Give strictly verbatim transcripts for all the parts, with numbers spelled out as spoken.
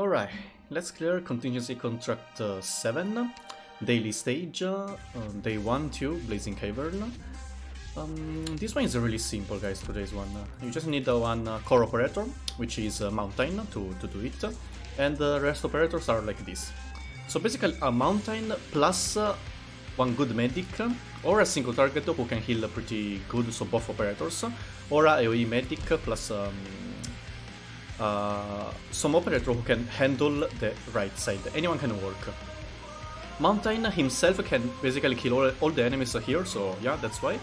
Alright, let's clear Contingency Contract uh, seven, Daily Stage, uh, um, Day one, two, Blazing Cavern. Um, this one is really simple, guys, today's one. You just need uh, one uh, core operator, which is uh, Mountain, to, to do it, and the uh, rest operators are like this. So basically a Mountain plus uh, one good medic, or a single target who can heal pretty good, so both operators, or a AoE medic plus um, uh, some operator who can handle the right side. Anyone can work. Mountain himself can basically kill all, all the enemies here, so yeah, that's why.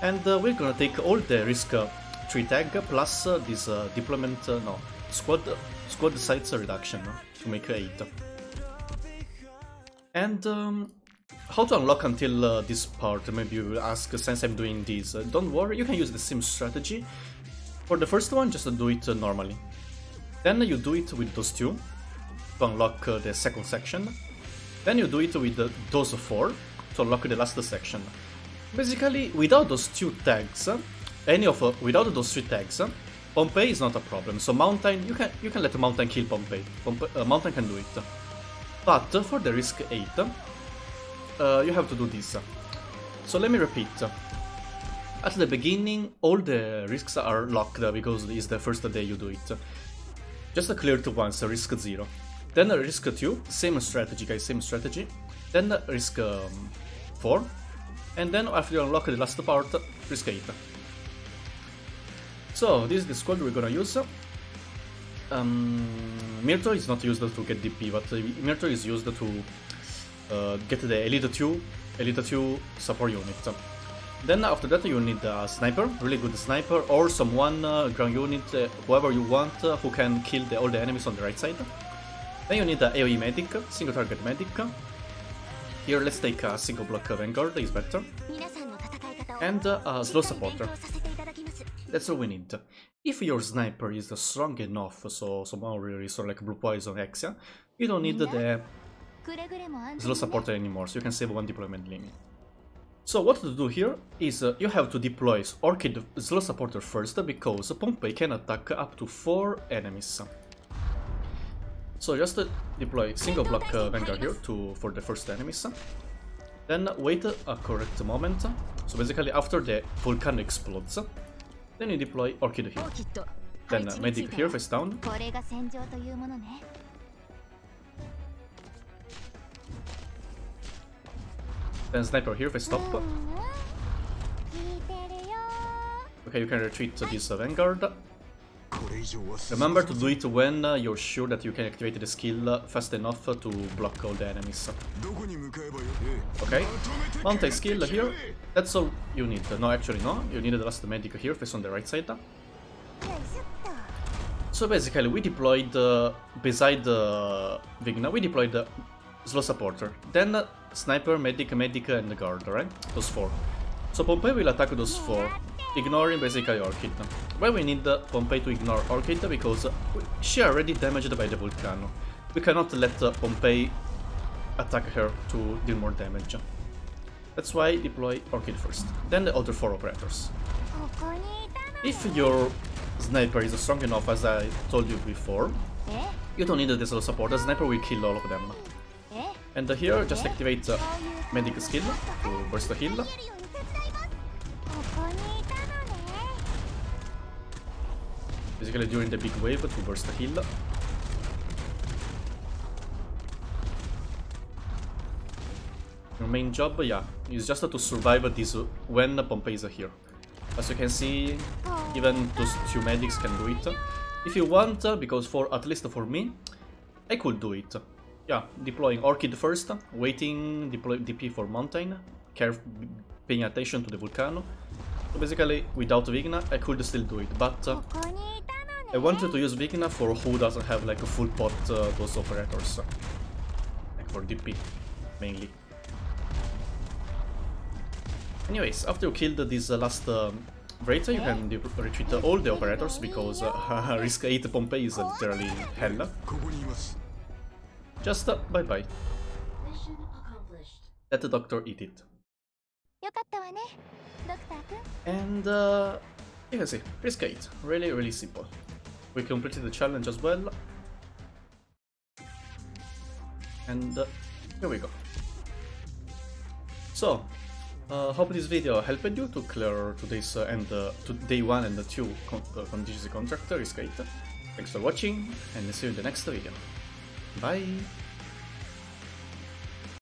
And uh, we're gonna take all the risk uh, three tag plus uh, this uh, deployment, uh, no, squad, uh, squad size reduction uh, to make eight. And um, how to unlock until uh, this part, maybe you will ask, since I'm doing this. Uh, don't worry, you can use the same strategy. For the first one, just do it uh, normally. Then you do it with those two to unlock uh, the second section. Then you do it with uh, those four to unlock the last section. Basically, without those two tags, any of uh, without those three tags, Pompeii is not a problem. So Mountain, you can you can let Mountain kill Pompeii. Pompe uh, Mountain can do it. But uh, for the risk eight, uh, you have to do this. So let me repeat. At the beginning, all the risks are locked because it's the first day you do it. Just clear it once, risk zero. Then risk two, same strategy, guys, same strategy. Then risk um, four. And then after you unlock the last part, risk eight. So this is the squad we're gonna use. Um, Myrto is not used to get D P, but Myrto is used to uh, get the Elite two support unit. Then after that you need a sniper, really good sniper, or someone, uh, ground unit, uh, whoever you want, uh, who can kill the, all the enemies on the right side. Then you need a AoE medic, single target medic. Here let's take a single block Vanguard, is better. And uh, a slow supporter. That's all we need. If your sniper is strong enough, so somehow really so like Blue Poison, Exia, you don't need the slow supporter anymore, so you can save one deployment limit. So what to do here is uh, you have to deploy Orchid slow supporter first, because Pompeii can attack up to four enemies. So just uh, deploy single block uh, Vanguard here to, for the first enemies. Then wait a correct moment. So basically after the Vulcan explodes, then you deploy Orchid here. Then uh, medic here face down. Then sniper here face top. Okay, you can retreat to this uh, Vanguard. Remember to do it when uh, you're sure that you can activate the skill uh, fast enough uh, to block all the enemies. Okay, Mountain skill here, that's all you need. No, actually no, you need the last medic here, face on the right side. So basically we deployed, uh, beside uh, Vigna, we deployed the slow supporter. Then uh, sniper, medic, medic and the guard, right? Those four. So Pompeii will attack those four, ignoring basically Orchid. Why we need Pompeii to ignore Orchid? Because she already damaged by the Vulcano. We cannot let Pompeii attack her to deal more damage. That's why deploy Orchid first, then the other four operators. If your sniper is strong enough, as I told you before, you don't need the slow support, the sniper will kill all of them. And here just activate the medic skill to burst the heal. Basically during the big wave to burst the heal. Your main job, yeah, is just to survive this when Pompeii is here. As you can see, even those two medics can do it. If you want, because for at least for me, I could do it. Yeah, deploying Orchid first, waiting, deploy D P for Mountain, care, paying attention to the Vulcano. So basically, without Vigna, I could still do it, but uh, I wanted to use Vigna for who doesn't have like a full pot uh, those operators, like for D P, mainly. Anyways, after you killed this uh, last um, Vreta, you can retreat all the operators, because uh, risk eight Pompeii is literally hell. Just uh, bye-bye. Let the doctor eat it. And uh, you can see, risk eight, really really simple. We completed the challenge as well. and uh, here we go. So, uh, hope this video helped you to clear today's uh, and uh, to day one and the two con uh, contingency contract risk eight. Thanks for watching, and see you in the next video. Bye.